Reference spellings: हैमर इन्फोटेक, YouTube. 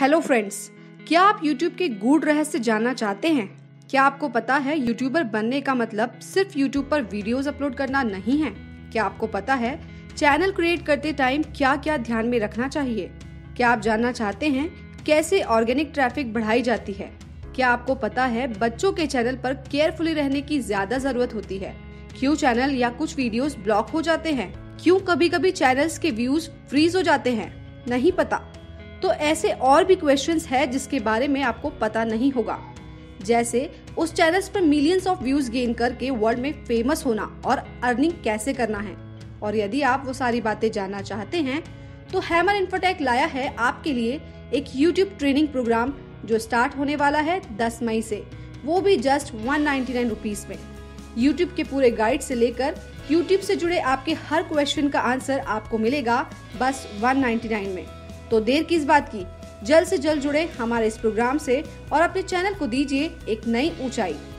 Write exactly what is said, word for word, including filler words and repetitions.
Hello friends, क्या आप YouTube के गूढ़ रहस्य जानना चाहते हैं? क्या आपको पता है यूट्यूबर बनने का मतलब सिर्फ YouTube पर वीडियोस अपलोड करना नहीं है? क्या आपको पता है चैनल क्रिएट करते टाइम क्या क्या ध्यान में रखना चाहिए? क्या आप जानना चाहते हैं कैसे ऑर्गेनिक ट्रैफिक बढ़ाई जाती है? क्या आपको पता है बच्चों के चैनल पर केयरफुली रहने की ज्यादा जरूरत होती है? क्यों चैनल या कुछ वीडियोस ब्लॉक हो जाते हैं? क्यों कभी कभी चैनल्स के व्यूज फ्रीज हो जाते हैं? नहीं पता? तो ऐसे और भी क्वेश्चंस है जिसके बारे में आपको पता नहीं होगा, जैसे उस चैनल्स पर मिलियंस ऑफ व्यूज गेन करके वर्ल्ड में फेमस होना और अर्निंग कैसे करना है। और यदि आप वो सारी बातें जानना चाहते हैं तो हैमर इन्फोटेक लाया है आपके लिए एक यूट्यूब ट्रेनिंग प्रोग्राम जो स्टार्ट होने वाला है दस मई से, वो भी जस्ट एक सौ निन्यानवे रुपीस में। यूट्यूब के पूरे गाइड से लेकर यूट्यूब से जुड़े आपके हर क्वेश्चन का आंसर आपको मिलेगा बस एक सौ निन्यानवे में। तो देर किस बात की, जल्द से जल्द जुड़े हमारे इस प्रोग्राम से और अपने चैनल को दीजिए एक नई ऊंचाई।